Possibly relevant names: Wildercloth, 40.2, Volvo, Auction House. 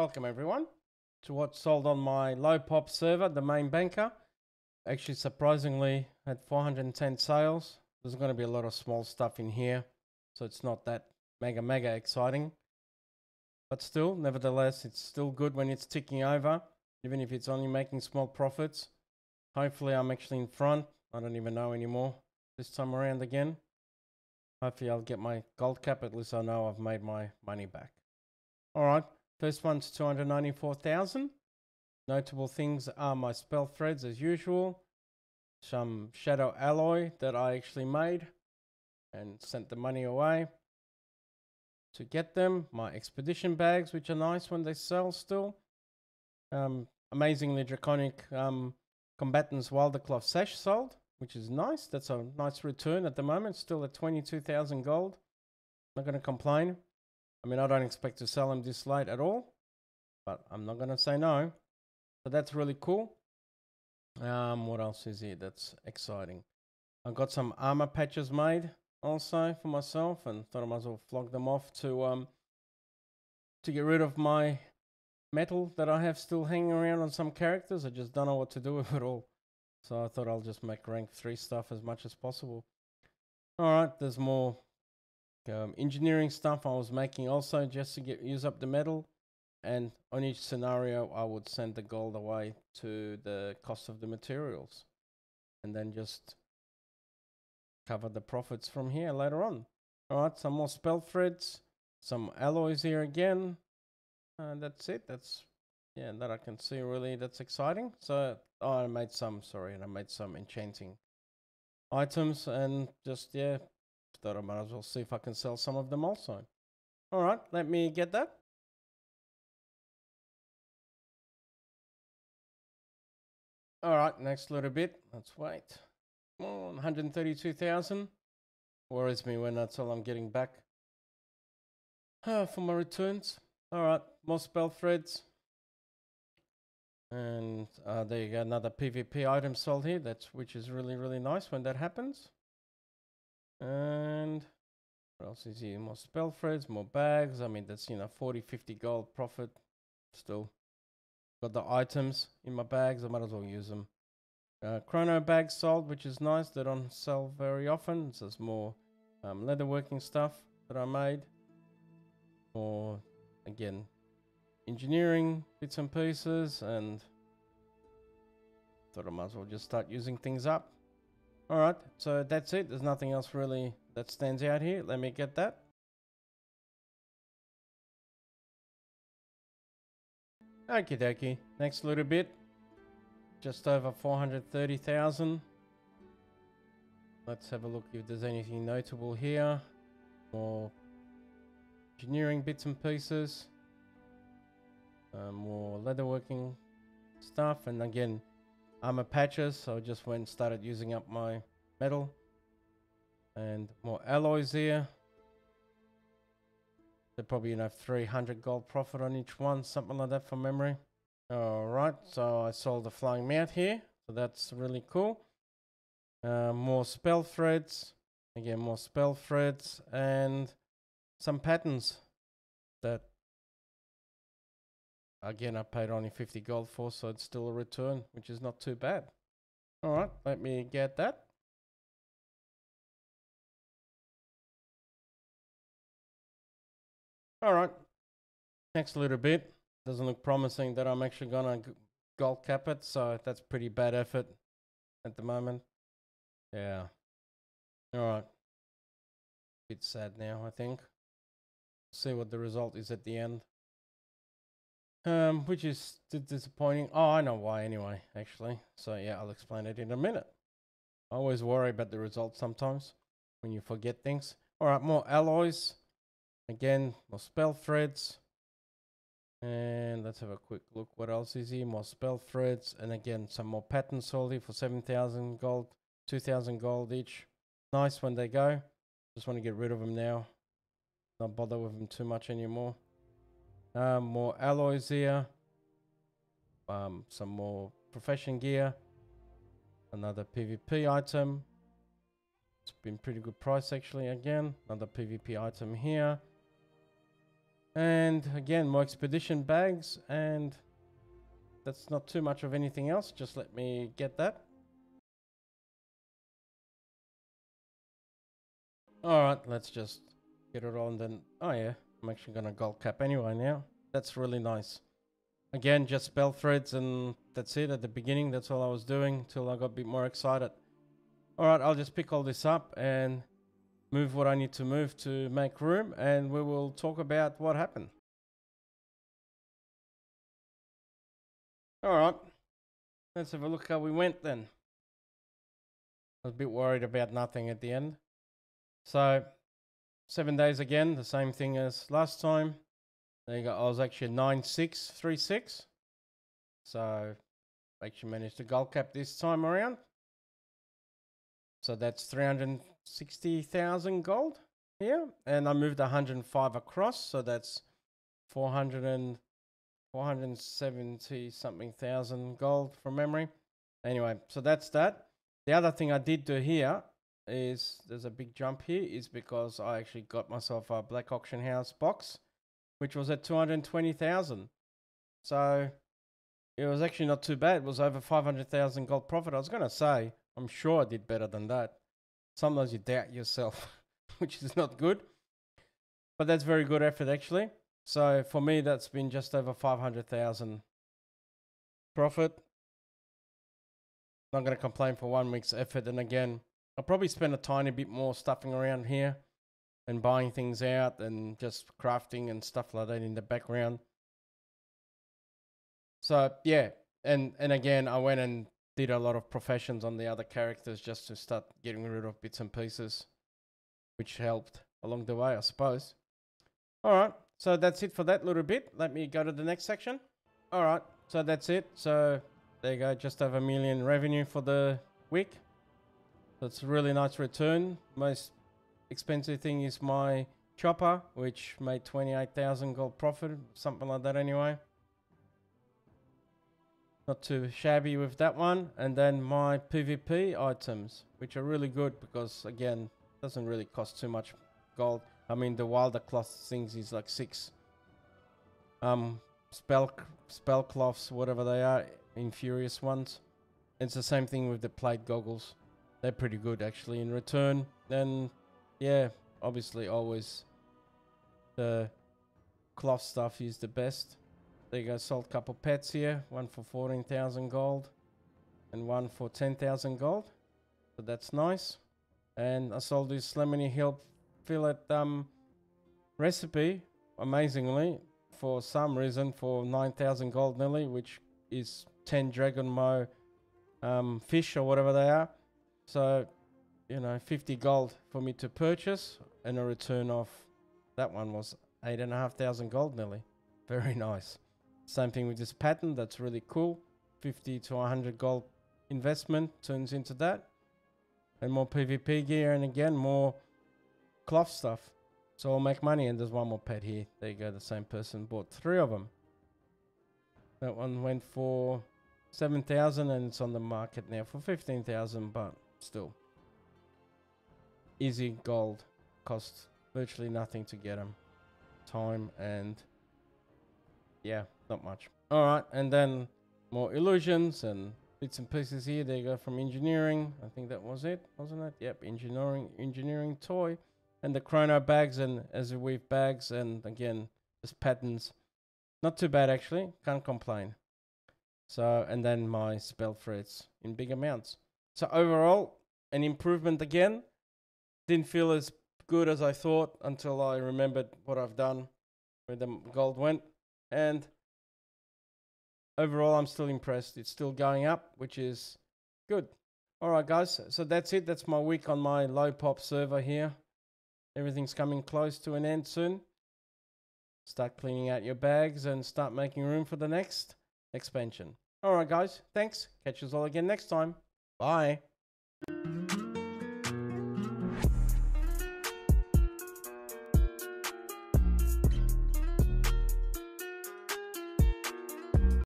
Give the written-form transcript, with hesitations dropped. Welcome everyone to what's sold on my low pop server, the main banker. Actually, surprisingly, had 410 sales. There's going to be a lot of small stuff in here, so it's not that mega exciting, but still, nevertheless, it's still good when it's ticking over, even if it's only making small profits. Hopefully I'm actually in front. I don't even know anymore this time around again. Hopefully I'll get my gold cap. At least I know I've made my money back. All right, first one's 294,000. Notable things are my spell threads as usual, some shadow alloy that I actually made and sent the money away to get them, my expedition bags, which are nice when they sell still, amazingly draconic combatants wildercloth sash sold, which is nice. That's a nice return at the moment, still at 22,000 gold. Not going to complain. I mean, I don't expect to sell them this late at all, but I'm not going to say no. So that's really cool. What else is here that's exciting? I've got some armor patches made also for myself, and thought I might as well flog them off to get rid of my metal that I have still hanging around on some characters. I just don't know what to do with it all. So I thought I'll just make rank 3 stuff as much as possible. All right, there's more engineering stuff I was making also just to use up the metal, and on each scenario I would send the gold away to the cost of the materials and then just cover the profits from here later on. All right, some more spell threads, some alloys here again, and that's it. That's, yeah, that I can see really that's exciting. So I made some enchanting items, and just, yeah, thought I might as well see if I can sell some of them also. All right, let me get that. All right, next little bit. Let's wait. Come on, 132,000. Worries me when that's all I'm getting back for my returns. All right, more spell threads. And there you go, another PvP item sold here, which is really nice when that happens. And what else is here? More spell threads, more bags. I mean, that's, you know, 40-50 gold profit still. Got the items in my bags, I might as well use them. Chrono bags sold, which is nice. They don't sell very often. So there's more leatherworking stuff that I made, or again engineering bits and pieces, and thought I might as well just start using things up. All right, so that's it. There's nothing else really that stands out here. Let me get that. Okie dokie. Next little bit. Just over 430,000. Let's have a look if there's anything notable here. More engineering bits and pieces. More leatherworking stuff, and again, armor patches. So I just went and started using up my metal, and more alloys here. They're probably, you know, 300 gold profit on each one, something like that from memory. All right, so I sold the flying mount here, so that's really cool. More spell threads, again more spell threads, and some patterns that again I paid only 50 gold for, so it's still a return, which is not too bad. All right, let me get that. All right, next little bit. Doesn't look promising that I'm actually gonna gold cap it, so that's pretty bad effort at the moment. Yeah, all right, bit sad now. I think see what the result is at the end, which is disappointing. Oh, I know why anyway, actually, so yeah, I'll explain it in a minute. I always worry about the results sometimes when you forget things. All right, more alloys, again more spell threads, and let's have a quick look what else is here. More spell threads, and again some more patterns sold here for 7,000 gold, 2,000 gold each. Nice when they go. Just want to get rid of them now, not bother with them too much anymore. More alloys here, some more profession gear, another PvP item. It's been pretty good price actually. Again, another PvP item here, And again, more expedition bags, and that's not too much of anything else. Just let me get that. Alright, let's just get it on then. Oh yeah, I'm actually going to gold cap anyway now. That's really nice. Again, just spell threads and that's it at the beginning. That's all I was doing till I got a bit more excited. Alright, I'll just pick all this up and move what I need to move to make room, and we will talk about what happened. Alright, let's have a look how we went then. I was a bit worried about nothing at the end. So 7 days again, the same thing as last time. There you go. I was actually 9,636, so I actually managed to gold cap this time around. So that's 360,000 gold here, and I moved 105 across, so that's 470 something thousand gold from memory. Anyway, so that's that. The other thing I did do here is there's a big jump here is because I actually got myself a Black Auction House box, which was at 220,000. So it was actually not too bad. It was over 500,000 gold profit. I was going to say, I'm sure I did better than that. Sometimes you doubt yourself, which is not good. But that's very good effort, actually. So for me, that's been just over 500,000 profit. Not going to complain for 1 week's effort. And again, I'll probably spend a tiny bit more stuffing around here and buying things out and just crafting and stuff like that in the background. So, yeah. And again, I went and did a lot of professions on the other characters just to start getting rid of bits and pieces, which helped along the way, I suppose. All right, so that's it for that little bit. Let me go to the next section. All right, so that's it. So there you go, just over $1 million revenue for the week. That's a really nice return. Most expensive thing is my chopper, which made 28,000 gold profit, something like that anyway. Not too shabby with that one. And then my PvP items, which are really good because, again, doesn't really cost too much gold. I mean, the Wilder Cloth things is like 6. Spell cloths, whatever they are, Infurious ones. It's the same thing with the Plate Goggles. They're pretty good, actually, in return. And, yeah, obviously, always the cloth stuff is the best. There you go, sold a couple pets here, one for 14,000 gold and one for 10,000 gold. So that's nice. And I sold this Lemony Hill fillet recipe, amazingly, for some reason, for 9,000 gold nearly, which is 10 dragon mo fish or whatever they are. So, you know, 50 gold for me to purchase, and a return of that one was 8,500 gold nearly. Very nice. Same thing with this pattern, that's really cool. 50 to 100 gold investment turns into that. And more PvP gear, and again, more cloth stuff. So I'll make money, and there's one more pet here. There you go, the same person bought 3 of them. That one went for 7,000, and it's on the market now for 15,000, but still. Easy gold, costs virtually nothing to get them. Time and... yeah, not much. All right, and then more illusions and bits and pieces here. There you go, from engineering. I think that was it, wasn't it? Yep, engineering toy. And the chrono bags and as weave bags. And again, just patterns. Not too bad, actually. Can't complain. So, and then my spell threads in big amounts. So overall, an improvement again. Didn't feel as good as I thought until I remembered what I've done where the gold went. And overall, I'm still impressed. It's still going up, which is good. All right, guys. So that's it. That's my week on my low pop server here. Everything's coming close to an end soon. Start cleaning out your bags and start making room for the next expansion. All right, guys. Thanks. Catch us all again next time. Bye.